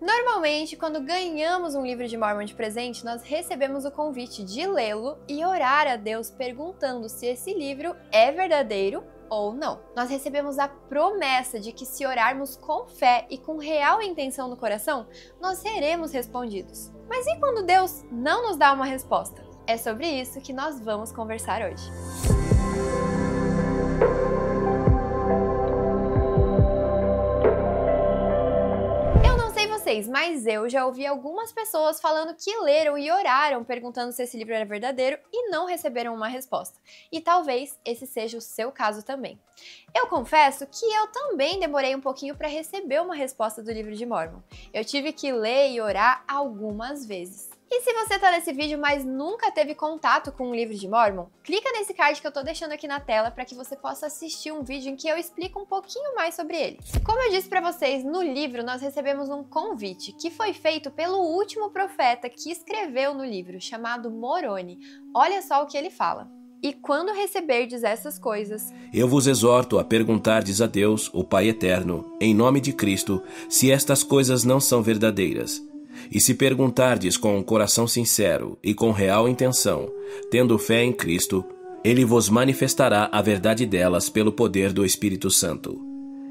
Normalmente, quando ganhamos um livro de Mórmon de presente, nós recebemos o convite de lê-lo e orar a Deus perguntando se esse livro é verdadeiro ou não. Nós recebemos a promessa de que, se orarmos com fé e com real intenção no coração, nós seremos respondidos. Mas e quando Deus não nos dá uma resposta? É sobre isso que nós vamos conversar hoje. Mas eu já ouvi algumas pessoas falando que leram e oraram perguntando se esse livro era verdadeiro e não receberam uma resposta. E talvez esse seja o seu caso também. Eu confesso que eu também demorei um pouquinho para receber uma resposta do livro de Mórmon. Eu tive que ler e orar algumas vezes. E se você tá nesse vídeo, mas nunca teve contato com um livro de Mórmon, clica nesse card que eu tô deixando aqui na tela para que você possa assistir um vídeo em que eu explico um pouquinho mais sobre ele. Como eu disse para vocês, no livro nós recebemos um convite que foi feito pelo último profeta que escreveu no livro, chamado Moroni. Olha só o que ele fala. E quando receberdes essas coisas, eu vos exorto a perguntardes a Deus, o Pai Eterno, em nome de Cristo, se estas coisas não são verdadeiras. E se perguntardes com um coração sincero e com real intenção, tendo fé em Cristo, Ele vos manifestará a verdade delas pelo poder do Espírito Santo.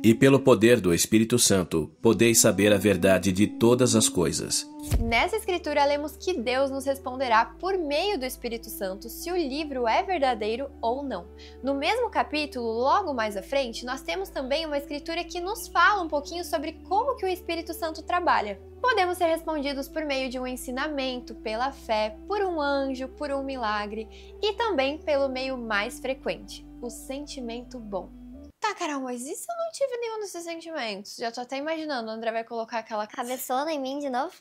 E pelo poder do Espírito Santo, podeis saber a verdade de todas as coisas. Nessa escritura, lemos que Deus nos responderá por meio do Espírito Santo se o livro é verdadeiro ou não. No mesmo capítulo, logo mais à frente, nós temos também uma escritura que nos fala um pouquinho sobre como que o Espírito Santo trabalha. Podemos ser respondidos por meio de um ensinamento, pela fé, por um anjo, por um milagre e também pelo meio mais frequente, o sentimento bom. Tá, Carol, mas e se eu não tive nenhum desses sentimentos? Já tô até imaginando, o André vai colocar aquela cabeçona em mim de novo.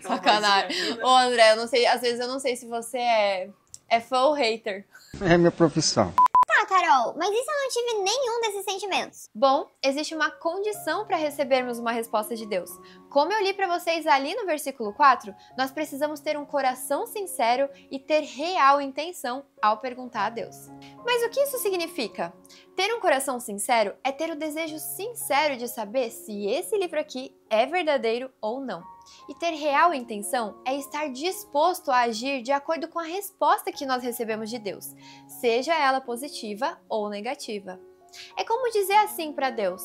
Sacanagem. Ô, André, eu não sei, às vezes eu não sei se você é fã ou hater. É minha profissão. Tá, Carol, mas e se eu não tive nenhum desses sentimentos? Bom, existe uma condição para recebermos uma resposta de Deus. Como eu li para vocês ali no versículo 4, nós precisamos ter um coração sincero e ter real intenção ao perguntar a Deus. Mas o que isso significa? Ter um coração sincero é ter o desejo sincero de saber se esse livro aqui é verdadeiro ou não. E ter real intenção é estar disposto a agir de acordo com a resposta que nós recebemos de Deus, seja ela positiva ou negativa. É como dizer assim para Deus: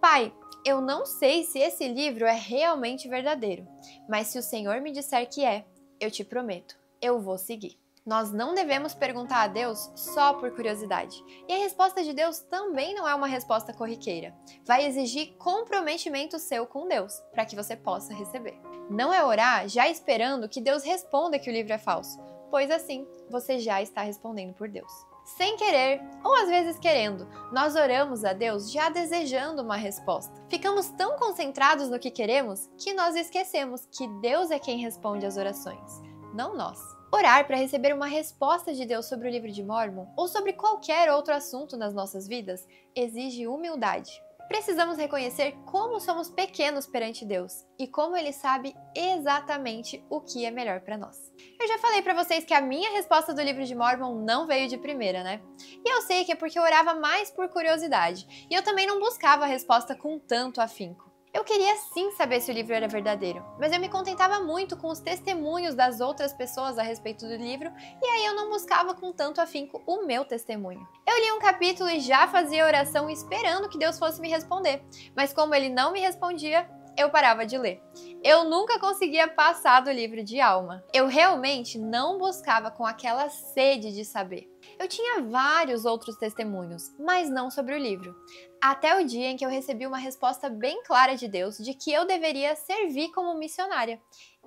Pai, eu não sei se esse livro é realmente verdadeiro, mas se o Senhor me disser que é, eu te prometo, eu vou seguir. Nós não devemos perguntar a Deus só por curiosidade. E a resposta de Deus também não é uma resposta corriqueira. Vai exigir comprometimento seu com Deus, para que você possa receber. Não é orar já esperando que Deus responda que o livro é falso, pois assim você já está respondendo por Deus. Sem querer, ou às vezes querendo, nós oramos a Deus já desejando uma resposta. Ficamos tão concentrados no que queremos que nós esquecemos que Deus é quem responde às orações, não nós. Orar para receber uma resposta de Deus sobre o livro de Mórmon ou sobre qualquer outro assunto nas nossas vidas exige humildade. Precisamos reconhecer como somos pequenos perante Deus e como Ele sabe exatamente o que é melhor para nós. Eu já falei para vocês que a minha resposta do livro de Mórmon não veio de primeira, né? E eu sei que é porque eu orava mais por curiosidade e eu também não buscava a resposta com tanto afinco. Eu queria sim saber se o livro era verdadeiro, mas eu me contentava muito com os testemunhos das outras pessoas a respeito do livro e aí eu não buscava com tanto afinco o meu testemunho. Eu li um capítulo e já fazia oração esperando que Deus fosse me responder, mas como Ele não me respondia, eu parava de ler. Eu nunca conseguia passar do livro de alma. Eu realmente não buscava com aquela sede de saber. Eu tinha vários outros testemunhos, mas não sobre o livro. Até o dia em que eu recebi uma resposta bem clara de Deus de que eu deveria servir como missionária.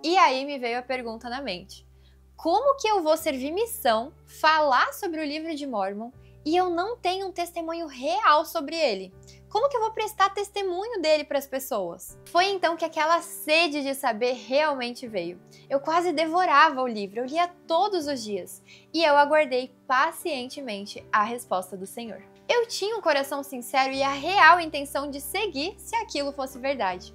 E aí me veio a pergunta na mente: como que eu vou servir missão, falar sobre o livro de Mórmon e eu não tenho um testemunho real sobre ele? Como que eu vou prestar testemunho dele para as pessoas? Foi então que aquela sede de saber realmente veio. Eu quase devorava o livro, eu lia todos os dias. E eu aguardei pacientemente a resposta do Senhor. Eu tinha um coração sincero e a real intenção de seguir se aquilo fosse verdade.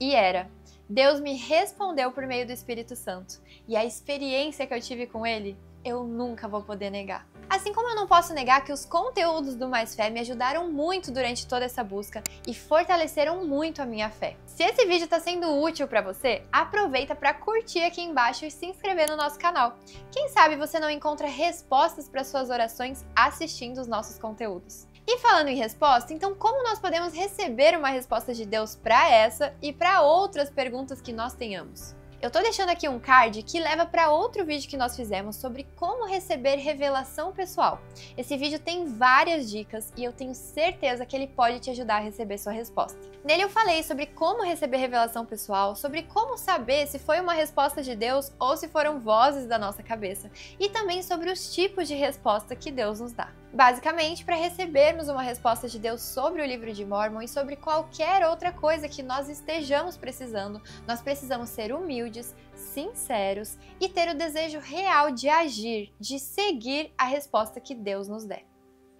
E era. Deus me respondeu por meio do Espírito Santo. E a experiência que eu tive com Ele, eu nunca vou poder negar. Assim como eu não posso negar que os conteúdos do Mais Fé me ajudaram muito durante toda essa busca e fortaleceram muito a minha fé. Se esse vídeo está sendo útil para você, aproveita para curtir aqui embaixo e se inscrever no nosso canal. Quem sabe você não encontra respostas para suas orações assistindo os nossos conteúdos. E falando em resposta, então como nós podemos receber uma resposta de Deus para essa e para outras perguntas que nós tenhamos? Eu tô deixando aqui um card que leva para outro vídeo que nós fizemos sobre como receber revelação pessoal. Esse vídeo tem várias dicas e eu tenho certeza que ele pode te ajudar a receber sua resposta. Nele eu falei sobre como receber revelação pessoal, sobre como saber se foi uma resposta de Deus ou se foram vozes da nossa cabeça e também sobre os tipos de resposta que Deus nos dá. Basicamente, para recebermos uma resposta de Deus sobre o Livro de Mórmon e sobre qualquer outra coisa que nós estejamos precisando, nós precisamos ser humildes, sinceros e ter o desejo real de agir, de seguir a resposta que Deus nos der.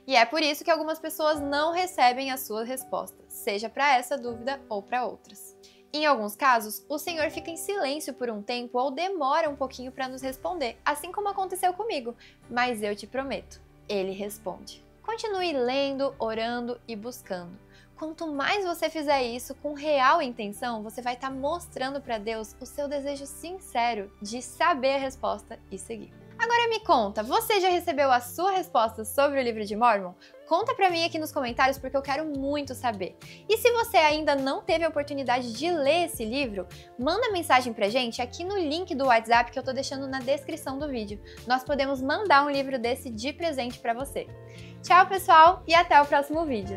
E é por isso que algumas pessoas não recebem a sua resposta, seja para essa dúvida ou para outras. Em alguns casos, o Senhor fica em silêncio por um tempo ou demora um pouquinho para nos responder, assim como aconteceu comigo, mas eu te prometo, Ele responde. Continue lendo, orando e buscando. Quanto mais você fizer isso com real intenção, você vai estar mostrando para Deus o seu desejo sincero de saber a resposta e seguir. Agora me conta, você já recebeu a sua resposta sobre o Livro de Mórmon? Conta pra mim aqui nos comentários porque eu quero muito saber. E se você ainda não teve a oportunidade de ler esse livro, manda mensagem pra gente aqui no link do WhatsApp que eu tô deixando na descrição do vídeo. Nós podemos mandar um livro desse de presente pra você. Tchau pessoal e até o próximo vídeo.